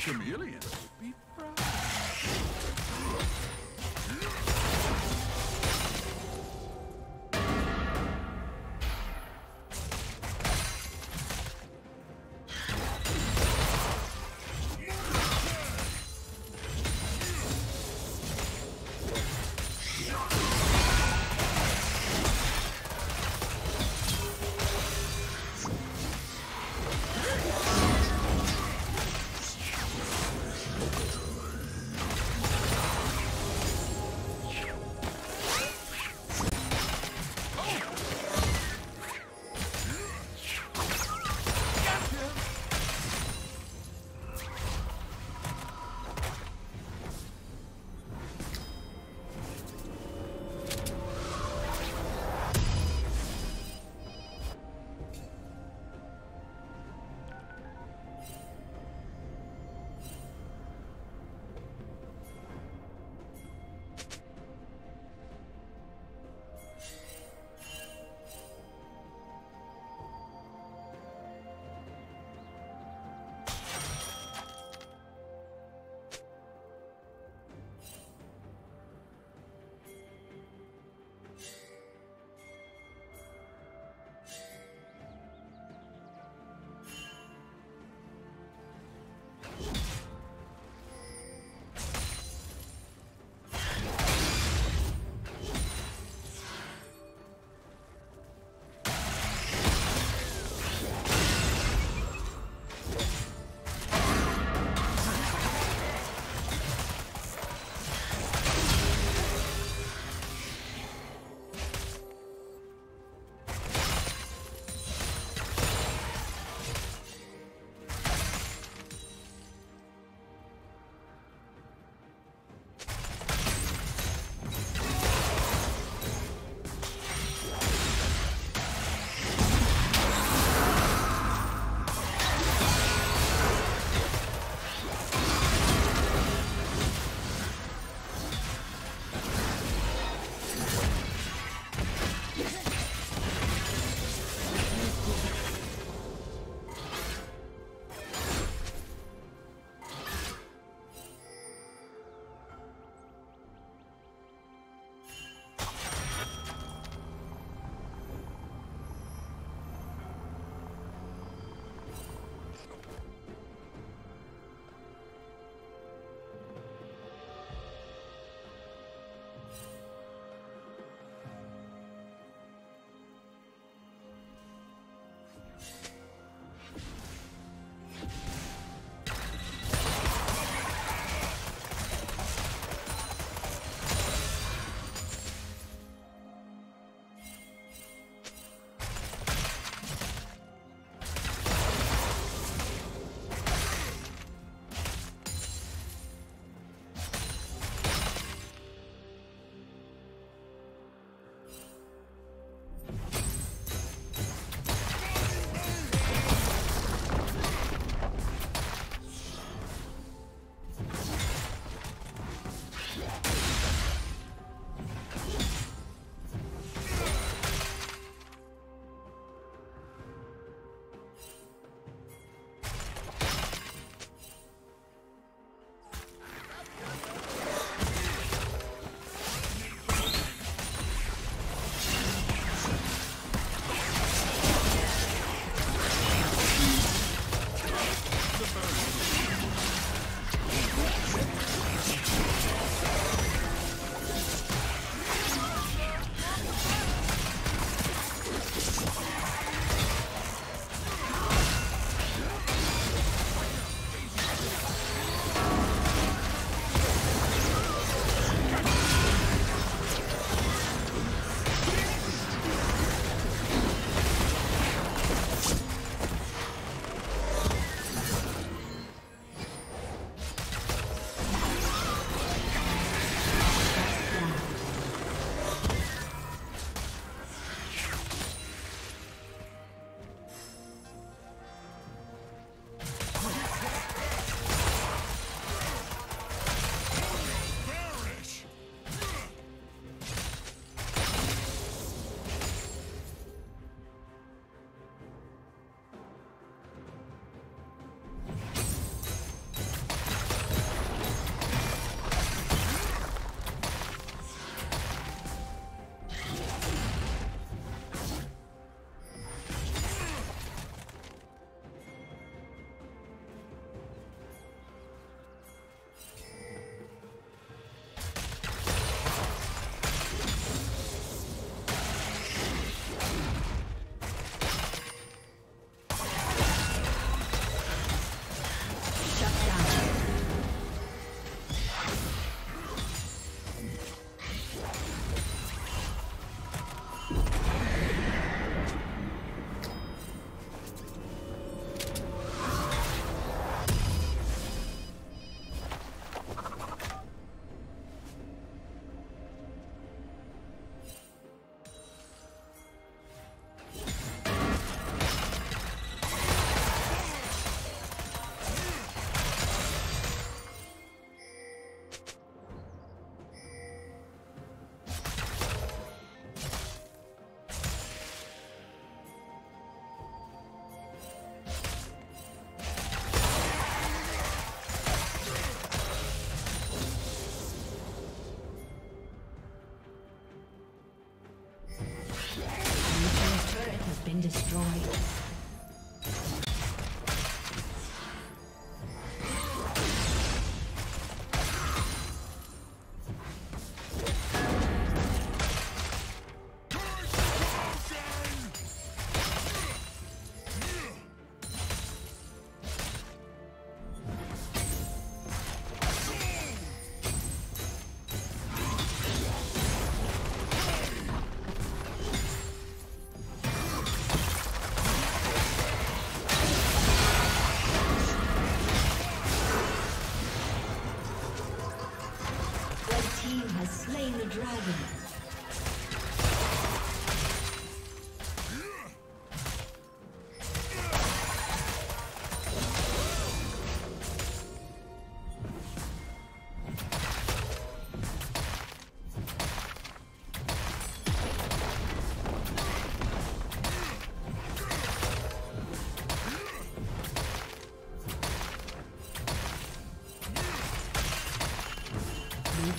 chameleon would be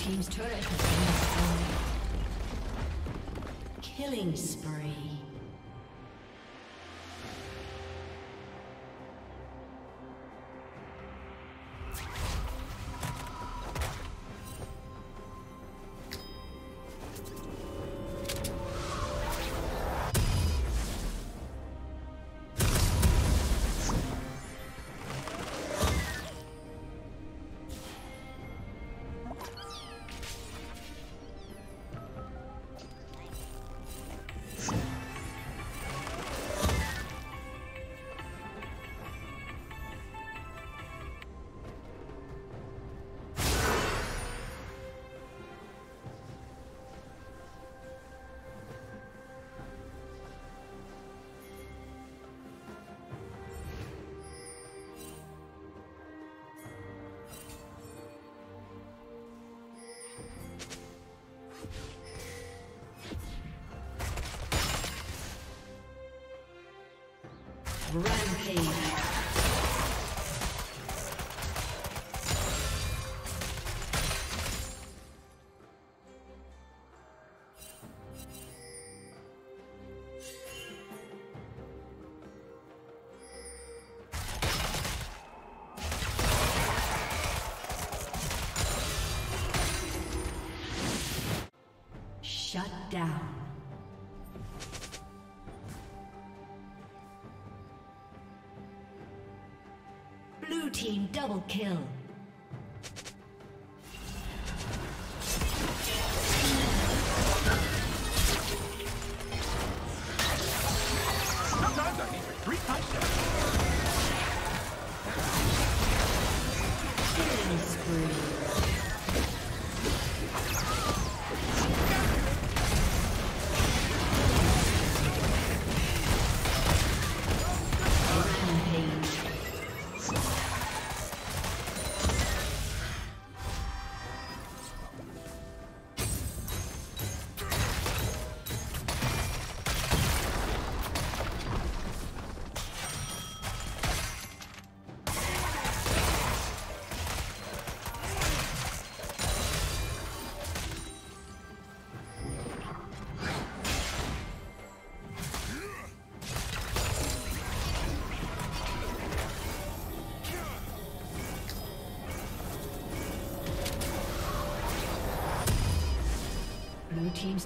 team's turret has been destroyed. Killing spree. Rampage. Shut down. Team double kill. Sometimes I need three touchdowns. Killing spree. Team's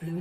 Blue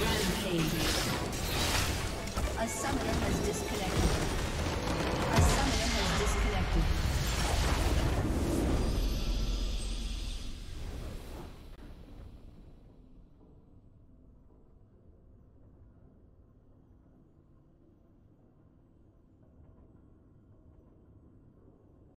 Rampage. A summoner has disconnected.